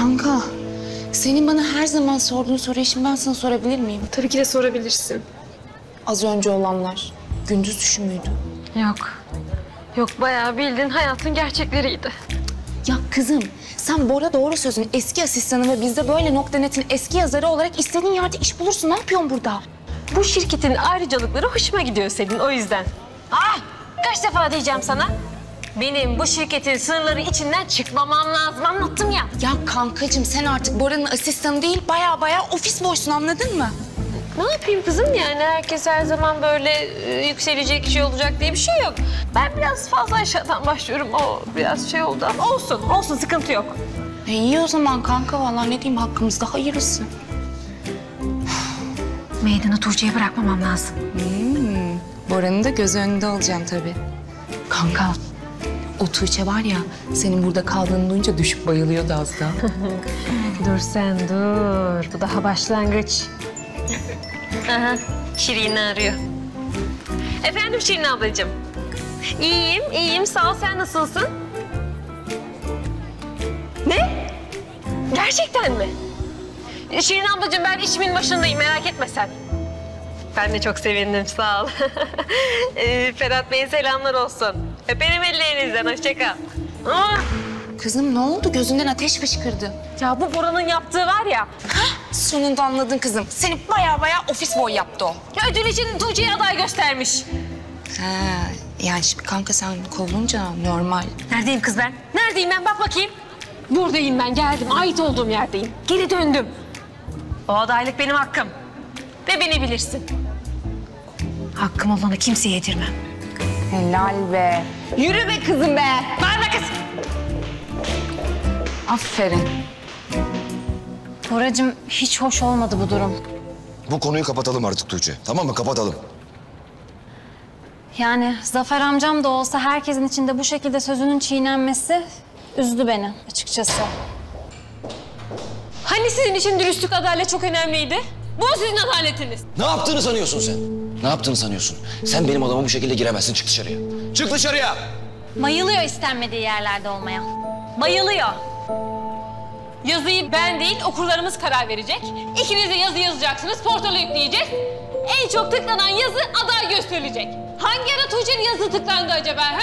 Kanka, senin bana her zaman sorduğun soruyu şimdi ben sana sorabilir miyim? Tabii ki de sorabilirsin. Az önce olanlar gündüz düşü müydü? Yok. Yok, bayağı bildiğin hayatın gerçekleriydi. Ya kızım, sen Bora Doğrusöz'ün eski asistanı ve bizde böyle .net'in eski yazarı olarak istediğin yerde iş bulursun. Ne yapıyorsun burada? Bu şirketin ayrıcalıkları hoşuma gidiyor senin, o yüzden. Ah! Kaç defa diyeceğim sana? Benim bu şirketin sınırları içinden çıkmamam lazım. Anlattım ya. Ya kankacığım, sen artık Bora'nın asistanı değil, bayağı ofis boysun, anladın mı? Ne yapayım kızım, yani herkes her zaman böyle yükselecek, şey olacak diye bir şey yok. Ben biraz fazla aşağıdan başlıyorum, o biraz şey oldu ama olsun, sıkıntı yok. İyi o zaman kanka, vallahi ne diyeyim, hakkımızda hayırlısı. Meydanı Tuğçe'ye bırakmamam lazım. Bora'nın da göz önünde olacağım tabii. Kanka, o Tuğçe var ya, senin burada kaldığını duyunca düşüp bayılıyordu az daha. Dur sen dur, bu daha başlangıç. Aha, Şirin'i arıyor. Efendim Şirin ablacığım. İyiyim, sağ ol. Sen nasılsın? Ne? Gerçekten mi? Şirin ablacığım, ben işimin başındayım, merak etme sen. Ben de çok sevindim, sağ ol. Ferhat Bey'e selamlar olsun. Öperim ellerinizden, hoşça kal. Kızım ne oldu? Gözünden ateş fışkırdı. Ya bu Bora'nın yaptığı var ya. Sonunda anladın kızım. Seni bayağı ofis boy yaptı o. Ya ödül için Tuğçe'ye aday göstermiş. Yani şimdi kanka sen kovulunca normal. Neredeyim kız ben? Neredeyim ben? Bak bakayım. Buradayım ben, geldim. Ait olduğum yerdeyim. Geri döndüm. O adaylık benim hakkım. Ve beni bilirsin. Hakkım olanı kimseye yedirmem. Helal be. Yürü be kızım be. Bağırma kız. Aferin. Boracığım, hiç hoş olmadı bu durum. Bu konuyu kapatalım artık Tuğçe. Tamam mı? Kapatalım. Yani Zafer amcam da olsa herkesin içinde bu şekilde sözünün çiğnenmesi üzdü beni açıkçası. Hani sizin için dürüstlük, adalet çok önemliydi? Bu sizin adaletiniz. Ne yaptığını sanıyorsun sen? Ne yaptığını sanıyorsun? Sen benim odama bu şekilde giremezsin. Çık dışarıya. Çık dışarıya! Bayılıyor istenmediği yerlerde olmaya. Bayılıyor. Yazıyı ben değil, okurlarımız karar verecek. İkiniz de yazı yazacaksınız, portala yükleyeceğiz. En çok tıklanan yazı aday gösterilecek. Hangi ara Tuğçe'nin yazısı tıklandı acaba, ha?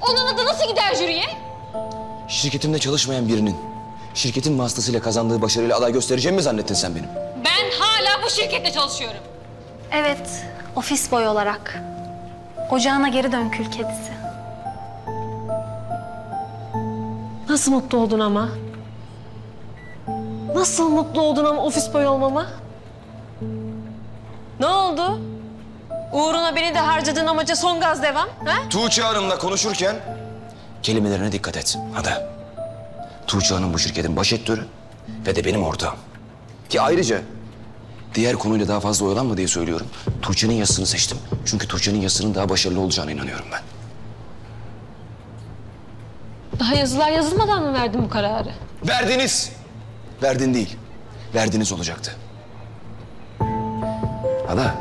Onun adı nasıl gider jüriye? Şirketimde çalışmayan birinin, şirketin vasıtasıyla kazandığı başarıyla aday göstereceğimi mi zannettin sen benim? Ben hala bu şirkette çalışıyorum. Evet, ofis boy olarak. Ocağına geri dön kül kedisi. Nasıl mutlu oldun ama? Nasıl mutlu oldun ama ofis boyu olmama? Ne oldu? Uğruna beni de harcadığın amaca son gaz devam, ha? Tuğçe Hanım'la konuşurken kelimelerine dikkat et, Ada. Tuğçe Hanım bu şirketin baş editörü ve de benim ortağım. Ki ayrıca diğer konuyla daha fazla oyalanma diye söylüyorum. Tuğçe'nin yazısını seçtim. Çünkü Tuğçe'nin yazısının daha başarılı olacağına inanıyorum ben. Daha yazılar yazılmadan mı verdin bu kararı? Verdiniz. Verdin değil, verdiniz olacaktı. Ada,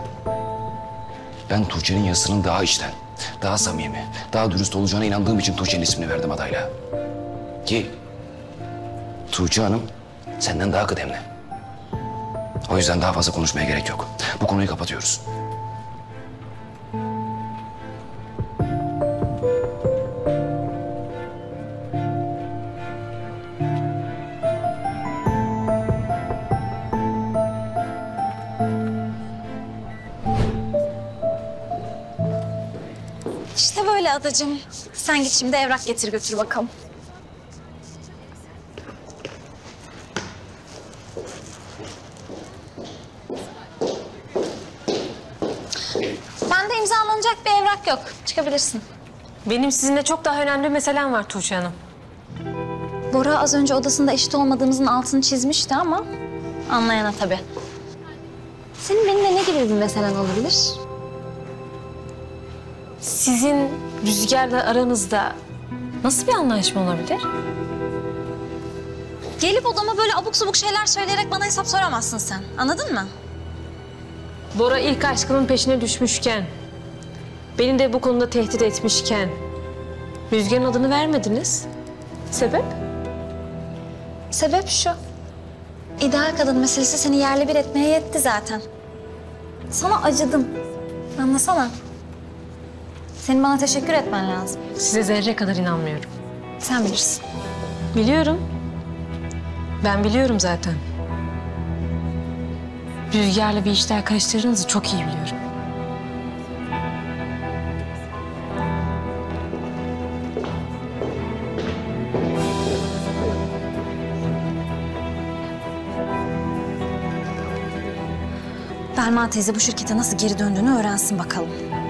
ben Tuğçe'nin yazısının daha içten, daha samimi, daha dürüst olacağına inandığım için Tuğçe'nin ismini verdim adayla. Ki Tuğçe Hanım senden daha kıdemli. O yüzden daha fazla konuşmaya gerek yok. Bu konuyu kapatıyoruz. İşte böyle adacığım. Sen git şimdi evrak getir götür bakalım. Bende imzalanacak bir evrak yok. Çıkabilirsin. Benim sizinle çok daha önemli bir meselem var Tuğçe Hanım. Bora az önce odasında eşit olmadığımızın altını çizmişti ama anlayana tabii. Senin benimle ne gibi bir meselen olabilir? Sizin Rüzgar'la aranızda nasıl bir anlaşma olabilir? Gelip odama böyle abuk subuk şeyler söyleyerek bana hesap soramazsın sen. Anladın mı? Bora ilk aşkının peşine düşmüşken, beni de bu konuda tehdit etmişken Rüzgar'ın adını vermediniz. Sebep? Sebep şu. İdeal kadın meselesi seni yerle bir etmeye yetti zaten. Sana acıdım. Anlasana. Senin bana teşekkür etmen lazım. Size zerre kadar inanmıyorum. Sen bilirsin. Biliyorum. Ben biliyorum zaten. Rüzgar'la bir işler karıştırdığınızı çok iyi biliyorum. Ferma teyze bu şirkete nasıl geri döndüğünü öğrensin bakalım.